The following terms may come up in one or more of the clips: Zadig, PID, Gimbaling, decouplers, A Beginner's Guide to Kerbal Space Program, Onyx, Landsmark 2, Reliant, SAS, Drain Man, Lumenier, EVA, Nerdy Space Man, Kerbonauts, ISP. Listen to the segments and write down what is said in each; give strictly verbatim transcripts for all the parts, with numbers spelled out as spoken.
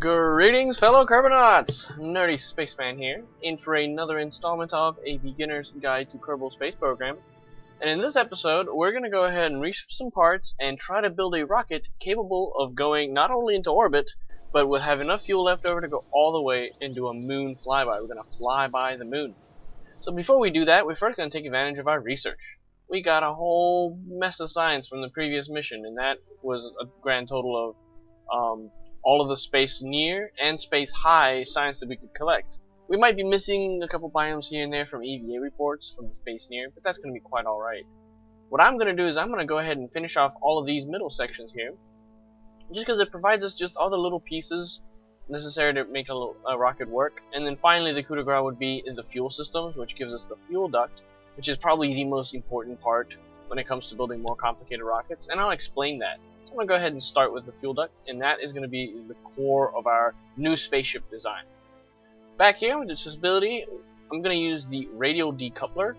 Greetings fellow Kerbonauts! Nerdy Space Man here, in for another installment of A Beginner's Guide to Kerbal Space Program. And in this episode, we're going to go ahead and research some parts and try to build a rocket capable of going not only into orbit, but we'll have enough fuel left over to go all the way and do a moon flyby. We're going to fly by the moon. So before we do that, we're first going to take advantage of our research. We got a whole mess of science from the previous mission, and that was a grand total of um, all of the space near and space high science that we could collect. We might be missing a couple biomes here and there from E V A reports from the space near, but that's going to be quite alright. What I'm going to do is I'm going to go ahead and finish off all of these middle sections here, just because it provides us just all the little pieces necessary to make a, little, a rocket work. And then finally the coup de grace would be in the fuel system, which gives us the fuel duct, which is probably the most important part when it comes to building more complicated rockets, and I'll explain that. I'm going to go ahead and start with the fuel duct, and that is going to be the core of our new spaceship design. Back here with this visibility, I'm going to use the radial decoupler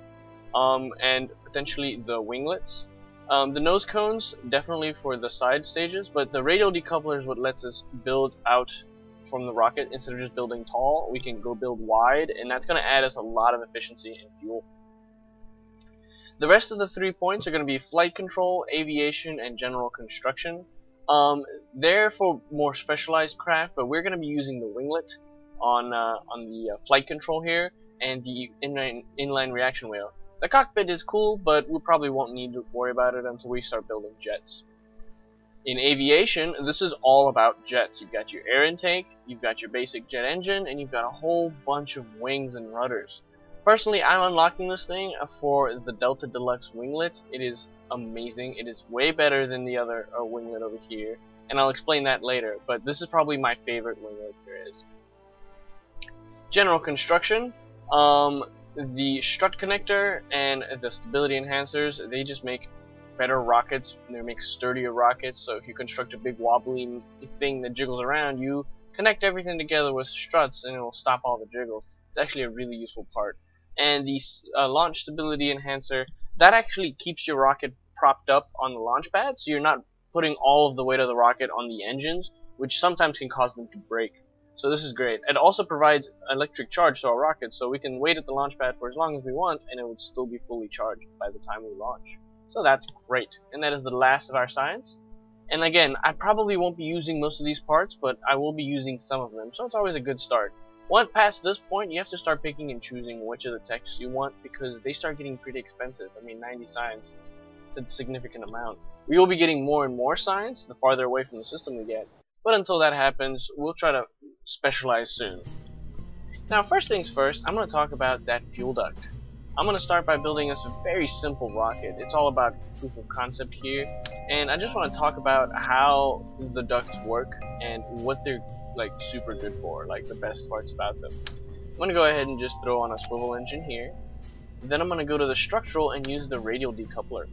um, and potentially the winglets. Um, the nose cones definitely for the side stages, but the radial decoupler is what lets us build out from the rocket. Instead of just building tall, we can go build wide, and that's going to add us a lot of efficiency and fuel. The rest of the three points are going to be flight control, aviation, and general construction. Um, they're for more specialized craft, but we're going to be using the winglet on uh, on the uh, flight control here and the inline, inline reaction wheel. The cockpit is cool, but we probably won't need to worry about it until we start building jets. In aviation, this is all about jets. You've got your air intake, you've got your basic jet engine, and you've got a whole bunch of wings and rudders. Personally, I'm unlocking this thing for the Delta Deluxe winglet. It is amazing. It is way better than the other uh, winglet over here, and I'll explain that later, but this is probably my favorite winglet there is. General construction, um, the strut connector and the stability enhancers, they just make better rockets. They make sturdier rockets, so if you construct a big wobbly thing that jiggles around, you connect everything together with struts and it will stop all the jiggles. It's actually a really useful part. And the uh, launch stability enhancer, that actually keeps your rocket propped up on the launch pad, so you're not putting all of the weight of the rocket on the engines, which sometimes can cause them to break. So this is great. It also provides electric charge to our rocket, so we can wait at the launch pad for as long as we want, and it would still be fully charged by the time we launch. So that's great. And that is the last of our science. And again, I probably won't be using most of these parts, but I will be using some of them, so it's always a good start. Once past this point, you have to start picking and choosing which of the texts you want, because they start getting pretty expensive. I mean, ninety science, it's a significant amount. We will be getting more and more science the farther away from the system we get, but until that happens, we'll try to specialize soon. Now, first things first, I'm going to talk about that fuel duct. I'm going to start by building us a very simple rocket. It's all about proof of concept here, and I just want to talk about how the ducts work and what they're like super good for, like the best parts about them. I'm going to go ahead and just throw on a swivel engine here. Then I'm going to go to the structural and use the radial decoupler.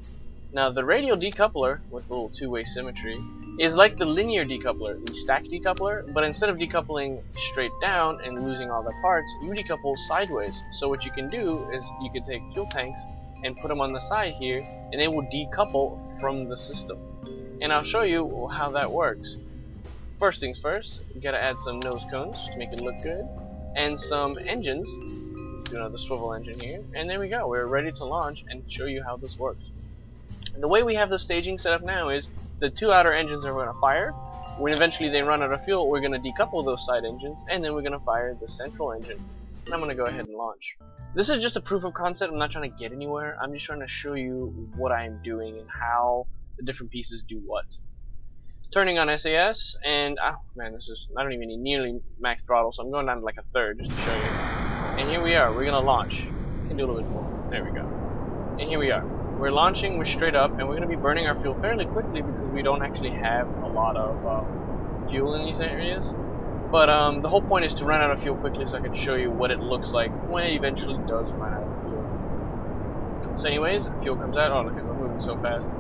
Now the radial decoupler, with a little two-way symmetry, is like the linear decoupler, the stack decoupler, but instead of decoupling straight down and losing all the parts, you decouple sideways. So what you can do is you can take fuel tanks and put them on the side here, and they will decouple from the system. And I'll show you how that works. First things first, you gotta add some nose cones to make it look good, and some engines. Do another swivel engine here, and there we go. We're ready to launch and show you how this works. The way we have the staging set up now is the two outer engines are gonna fire. When eventually they run out of fuel, we're gonna decouple those side engines, and then we're gonna fire the central engine. And I'm gonna go ahead and launch. This is just a proof of concept. I'm not trying to get anywhere. I'm just trying to show you what I'm doing and how the different pieces do what. Turning on S A S, and oh man, this is, I don't even need nearly max throttle, so I'm going down to like a third just to show you. And here we are, we're gonna launch. Can do a little bit more. There we go. And here we are. We're launching, we're straight up, and we're gonna be burning our fuel fairly quickly because we don't actually have a lot of uh, fuel in these areas. But um, the whole point is to run out of fuel quickly so I can show you what it looks like when it eventually does run out of fuel. So anyways, fuel comes out. Oh look, we're moving so fast.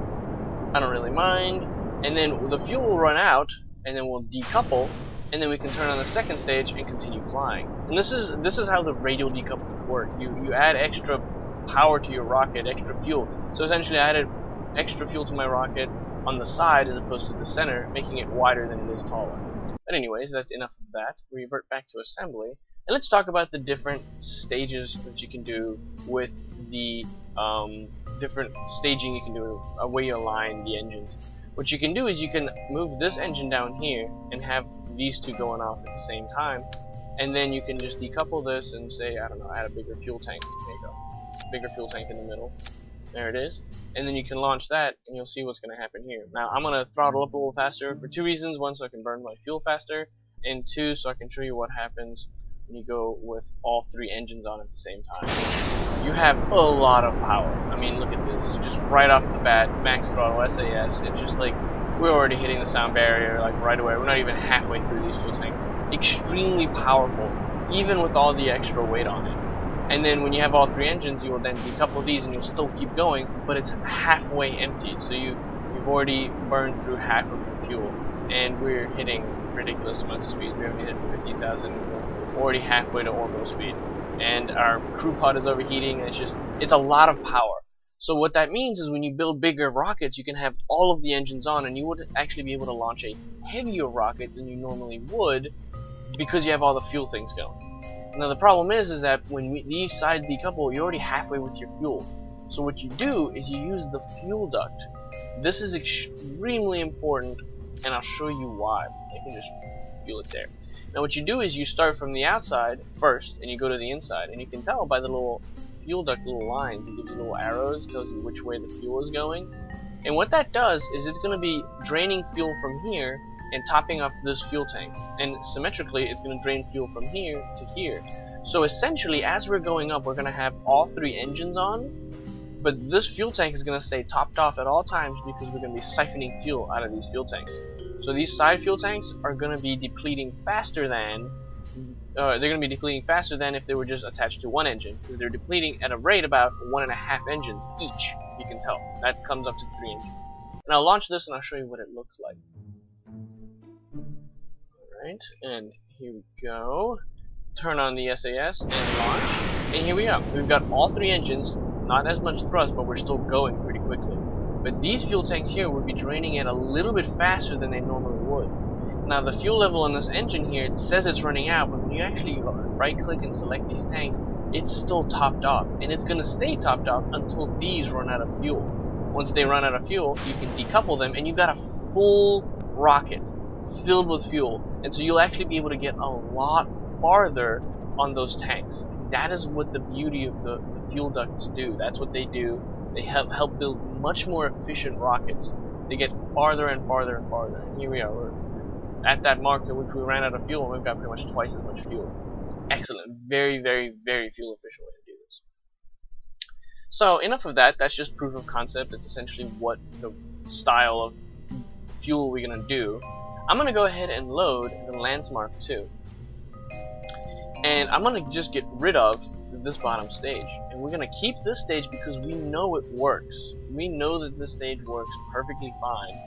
I don't really mind. And then the fuel will run out, and then we'll decouple, and then we can turn on the second stage and continue flying. And this is this is how the radial decouplers work. You you add extra power to your rocket, extra fuel. So essentially, I added extra fuel to my rocket on the side as opposed to the center, making it wider than it is taller. But anyways, that's enough of that. We revert back to assembly, and let's talk about the different stages that you can do with the um, different staging you can do, uh, where you align the engines. What you can do is you can move this engine down here and have these two going off at the same time, and then you can just decouple this and say, I don't know, add a bigger fuel tank. There you go. Bigger fuel tank in the middle. There it is. And then you can launch that, and you'll see what's going to happen here. Now, I'm going to throttle up a little faster for two reasons. One, so I can burn my fuel faster, and two, so I can show you what happens when you go with all three engines on at the same time. You have a lot of power. I mean, look at this. Just right off the bat, max throttle, S A S. It's just like we're already hitting the sound barrier like right away. We're not even halfway through these fuel tanks. Extremely powerful, even with all the extra weight on it. And then when you have all three engines, you will then decouple these and you'll still keep going, but it's halfway emptied, so you've, you've already burned through half of your fuel, and we're hitting ridiculous amounts of speed. We haven't hit fifteen thousand, we're already halfway to orbital speed, and our crew pod is overheating, and it's just, it's a lot of power. So what that means is when you build bigger rockets, you can have all of the engines on, and you would actually be able to launch a heavier rocket than you normally would, because you have all the fuel things going. Now the problem is, is that when we, these sides decouple, you're already halfway with your fuel. So what you do is you use the fuel duct. This is extremely important, and I'll show you why. You can just feel it there. Now what you do is you start from the outside first, and you go to the inside, and you can tell by the little fuel duct little lines. You get the little arrows, it tells you which way the fuel is going. And what that does is it's going to be draining fuel from here and topping off this fuel tank, and symmetrically it's going to drain fuel from here to here. So essentially, as we're going up, we're going to have all three engines on, but this fuel tank is going to stay topped off at all times because we're going to be siphoning fuel out of these fuel tanks. So these side fuel tanks are going to be depleting faster than uh, they're going to be depleting faster than if they were just attached to one engine, because they're depleting at a rate about one and a half engines each. You can tell that comes up to three engines. And I'll launch this and I'll show you what it looks like. Alright, and here we go. Turn on the S A S and launch. And here we are. We've got all three engines, not as much thrust, but we're still going pretty quickly. But these fuel tanks here would be draining it a little bit faster than they normally would. Now the fuel level on this engine here, it says it's running out, but when you actually right click and select these tanks, it's still topped off. And it's going to stay topped off until these run out of fuel. Once they run out of fuel, you can decouple them and you've got a full rocket filled with fuel, and so you'll actually be able to get a lot farther on those tanks. That is what the beauty of the, the fuel ducts do. That's what they do. They help, help build much more efficient rockets. They get farther and farther and farther. And here we are. We're at that mark at which we ran out of fuel, and we've got pretty much twice as much fuel. It's excellent. Very, very, very fuel efficient way to do this. So enough of that. That's just proof of concept. It's essentially what the style of fuel we're going to do. I'm going to go ahead and load the Landsmark two, and I'm going to just get rid of this bottom stage, and we're going to keep this stage because we know it works. We know that this stage works perfectly fine,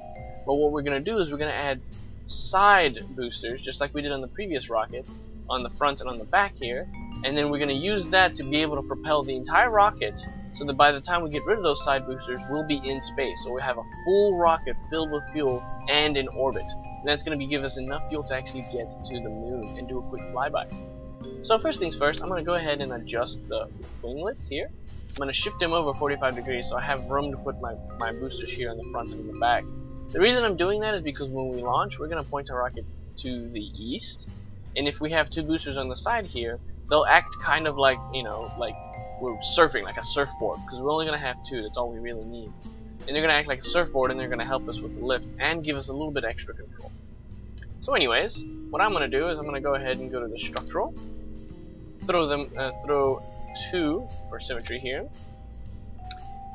but what we're going to do is we're going to add side boosters, just like we did on the previous rocket, on the front and on the back here, and then we're going to use that to be able to propel the entire rocket, so that by the time we get rid of those side boosters, we'll be in space, so we have a full rocket filled with fuel and in orbit. And that's going to be give us enough fuel to actually get to the moon and do a quick flyby. So first things first, I'm going to go ahead and adjust the winglets here. I'm going to shift them over forty-five degrees so I have room to put my, my boosters here in the front and in the back. The reason I'm doing that is because when we launch, we're going to point our rocket to the east, and if we have two boosters on the side here, they'll act kind of like, you know, like we're surfing, like a surfboard, because we're only going to have two, that's all we really need. And they're going to act like a surfboard, and they're going to help us with the lift and give us a little bit extra control. So anyways, what I'm going to do is I'm going to go ahead and go to the structural, throw them, uh, throw two for symmetry here,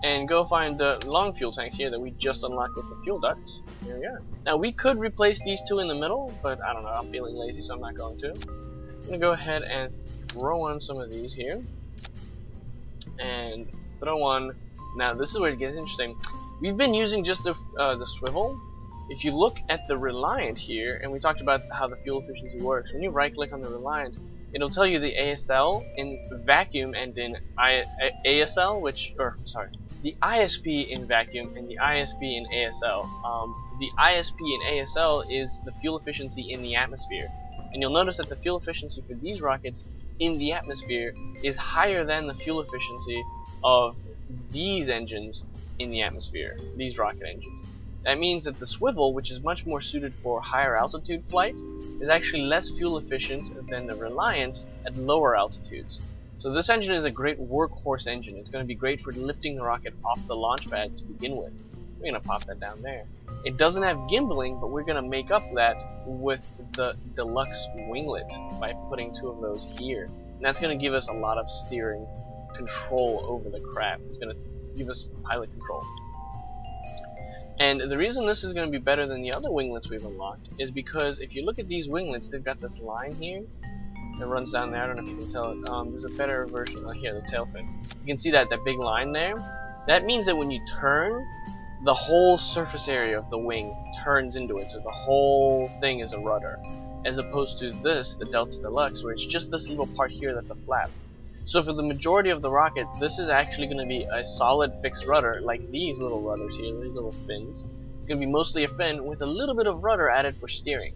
and go find the long fuel tanks here that we just unlocked with the fuel ducts. Here we are. Now we could replace these two in the middle, but I don't know, I'm feeling lazy, so I'm not going to. I'm going to go ahead and throw on some of these here, and throw on. Now this is where it gets interesting. We've been using just the, uh, the swivel. If you look at the Reliant here, and we talked about how the fuel efficiency works, when you right click on the Reliant, it'll tell you the A S L in vacuum and in I A S L, which, or sorry, the I S P in vacuum and the I S P in A S L. Um, the I S P in A S L is the fuel efficiency in the atmosphere. And you'll notice that the fuel efficiency for these rockets in the atmosphere is higher than the fuel efficiency of these engines in the atmosphere, these rocket engines. That means that the swivel, which is much more suited for higher altitude flight, is actually less fuel efficient than the Reliant at lower altitudes. So this engine is a great workhorse engine. It's going to be great for lifting the rocket off the launch pad to begin with. We're going to pop that down there. It doesn't have gimbaling, but we're going to make up that with the deluxe winglet by putting two of those here. And that's going to give us a lot of steering control over the craft. It's going to give us pilot control. And the reason this is going to be better than the other winglets we've unlocked is because if you look at these winglets, they've got this line here that runs down there. I don't know if you can tell it. Um, there's a better version. Oh, here, the tail fin. You can see that, that big line there. That means that when you turn, the whole surface area of the wing turns into it, so the whole thing is a rudder. As opposed to this, the Delta Deluxe, where it's just this little part here that's a flap. So for the majority of the rocket, this is actually going to be a solid fixed rudder, like these little rudders here, these little fins. It's going to be mostly a fin with a little bit of rudder added for steering.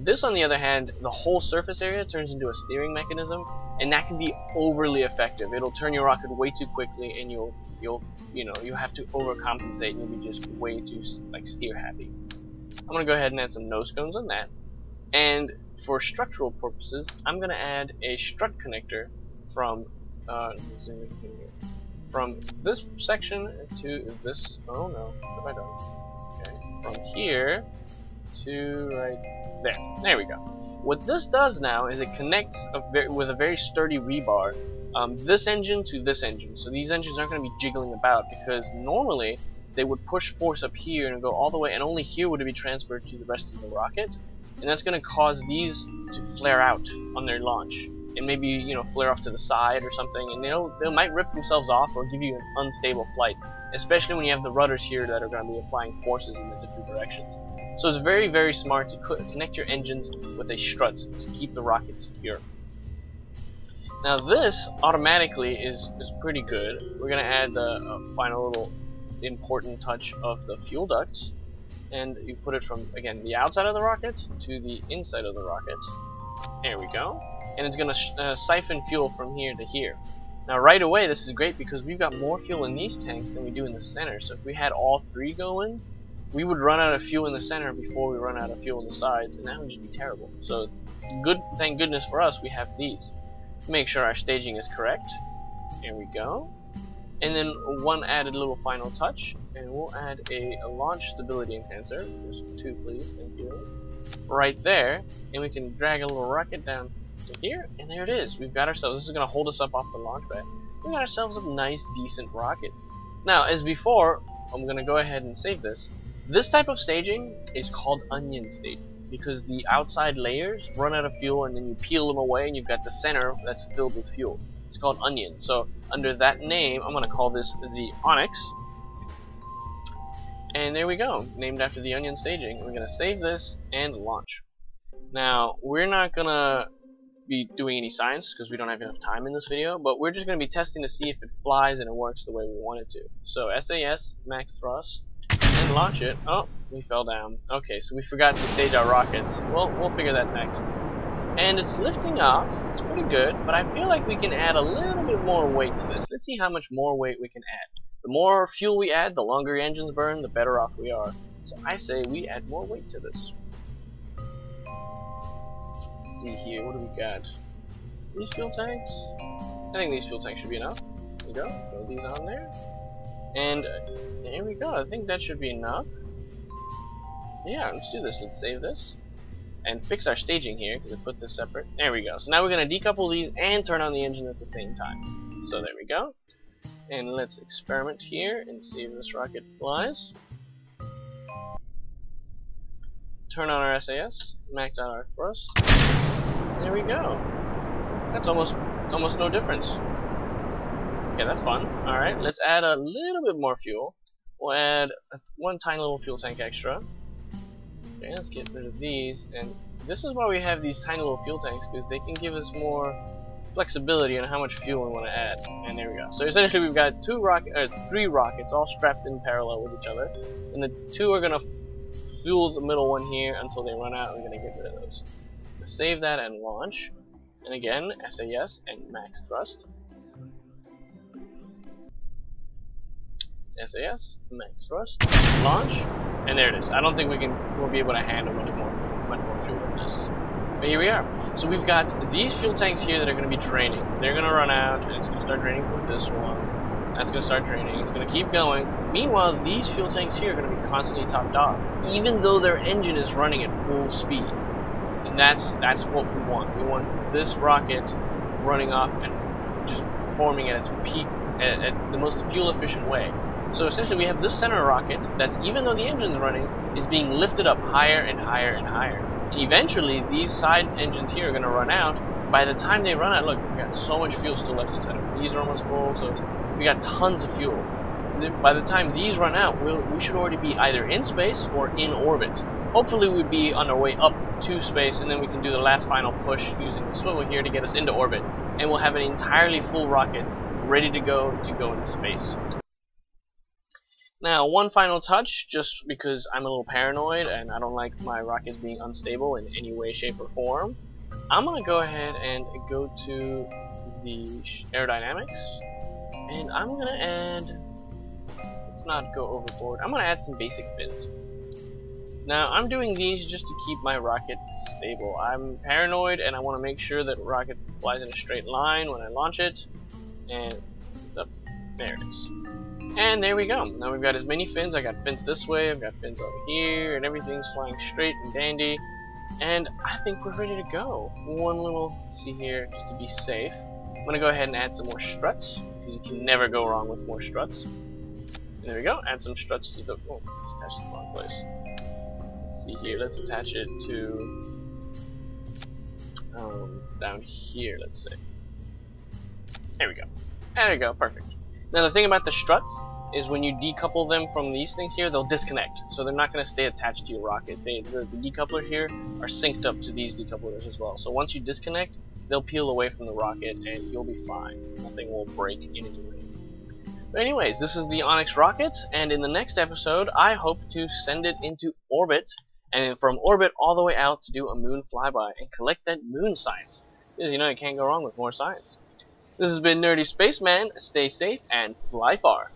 This, on the other hand, the whole surface area turns into a steering mechanism, and that can be overly effective. It'll turn your rocket way too quickly, and you'll, you'll, you know, you have to overcompensate, and you'll be just way too like steer happy. I'm going to go ahead and add some nose cones on that, and for structural purposes, I'm going to add a strut connector from uh, zoom in here. From this section to this. Oh no, what have I done? Okay, from here to right there. There we go. What this does now is it connects a very, with a very sturdy rebar um, this engine to this engine. So these engines aren't going to be jiggling about, because normally they would push force up here and go all the way, and only here would it be transferred to the rest of the rocket, and that's going to cause these to flare out on their launch. And maybe, you know, flare off to the side or something, and they'll they might rip themselves off or give you an unstable flight, especially when you have the rudders here that are going to be applying forces in the different directions. So it's very, very smart to co connect your engines with a strut to keep the rocket secure. Now this automatically is is pretty good. We're going to add the uh, final little important touch of the fuel ducts, and you put it from, again, the outside of the rocket to the inside of the rocket. There we go. And it's going to uh, siphon fuel from here to here. Now right away this is great because we've got more fuel in these tanks than we do in the center, so if we had all three going, we would run out of fuel in the center before we run out of fuel on the sides, and that would just be terrible. So good, thank goodness for us we have these. Make sure our staging is correct. There we go. And then one added little final touch, and we'll add a, a launch stability enhancer, just two please, thank you, right there, and we can drag a little rocket down here, and there it is. We've got ourselves, this is going to hold us up off the launch pad. We've got ourselves a nice, decent rocket. Now, as before, I'm going to go ahead and save this. This type of staging is called onion staging, because the outside layers run out of fuel and then you peel them away and you've got the center that's filled with fuel. It's called onion. So under that name, I'm going to call this the Onyx. And there we go, named after the onion staging. We're going to save this and launch. Now, we're not going to be doing any science because we don't have enough time in this video, but we're just going to be testing to see if it flies and it works the way we want it to. So S A S, max thrust, and launch it. Oh, we fell down. Okay, so we forgot to stage our rockets. Well, we'll figure that next. And it's lifting off. It's pretty good, but I feel like we can add a little bit more weight to this. Let's see how much more weight we can add. The more fuel we add, the longer your engines burn, the better off we are. So I say we add more weight to this. See here, what do we got? These fuel tanks? I think these fuel tanks should be enough. There we go. Throw these on there. And there we go. I think that should be enough. Yeah, let's do this. Let's save this. And fix our staging here, because we put this separate. There we go. So now we're going to decouple these and turn on the engine at the same time. So there we go. And let's experiment here and see if this rocket flies. Turn on our S A S. Max out our thrust. There we go. That's almost almost no difference. Okay, that's fun. Alright, let's add a little bit more fuel. We'll add one tiny little fuel tank extra. Okay, let's get rid of these. And this is why we have these tiny little fuel tanks, because they can give us more flexibility on how much fuel we want to add. And there we go. So essentially we've got two rocket, uh, three rockets all strapped in parallel with each other, and the two are going to fuel the middle one here until they run out. We're going to get rid of those. Save that and launch. And again, S A S and max thrust. S A S, max thrust, launch, and there it is. I don't think we can we'll be able to handle much more much more fuel than this. But here we are. So we've got these fuel tanks here that are going to be draining. They're going to run out, and it's going to start draining from this one. That's going to start draining. It's going to keep going. Meanwhile, these fuel tanks here are going to be constantly topped off, even though their engine is running at full speed. And that's that's what we want. We want this rocket running off and just performing at its peak at, at the most fuel-efficient way. So essentially we have this center rocket that's, even though the engine's running, is being lifted up higher and higher and higher. And eventually these side engines here are going to run out. By the time they run out, look, we've got so much fuel still left inside of them. These are almost full, so it's, we got tons of fuel. By the time these run out, we'll, we should already be either in space or in orbit. Hopefully we'd be on our way up to space, and then we can do the last final push using the swivel here to get us into orbit. And we'll have an entirely full rocket ready to go to go into space. Now, one final touch, just because I'm a little paranoid and I don't like my rockets being unstable in any way, shape, or form, I'm going to go ahead and go to the aerodynamics, and I'm going to add, let's not go overboard, I'm going to add some basic fins. Now, I'm doing these just to keep my rocket stable. I'm paranoid and I want to make sure that rocket flies in a straight line when I launch it, and it's up, there it is. And there we go. Now we've got as many fins. I got fins this way, I've got fins over here, and everything's flying straight and dandy. And I think we're ready to go. One little, see here, just to be safe. I'm going to go ahead and add some more struts, because you can never go wrong with more struts. And there we go. Add some struts to the, oh, it's attached to the wrong place. Let's see here, let's attach it to, um, down here, let's see. There we go. There we go, perfect. Now the thing about the struts is when you decouple them from these things here, they'll disconnect. So they're not going to stay attached to your rocket. They, the, the decouplers here are synced up to these decouplers as well. So once you disconnect, they'll peel away from the rocket and you'll be fine. Nothing will break in any way. But anyways, this is the Onyx rocket, and in the next episode, I hope to send it into orbit, and from orbit all the way out to do a moon flyby and collect that moon science. Because you know, you can't go wrong with more science. This has been Nerdy Space Man. Stay safe and fly far.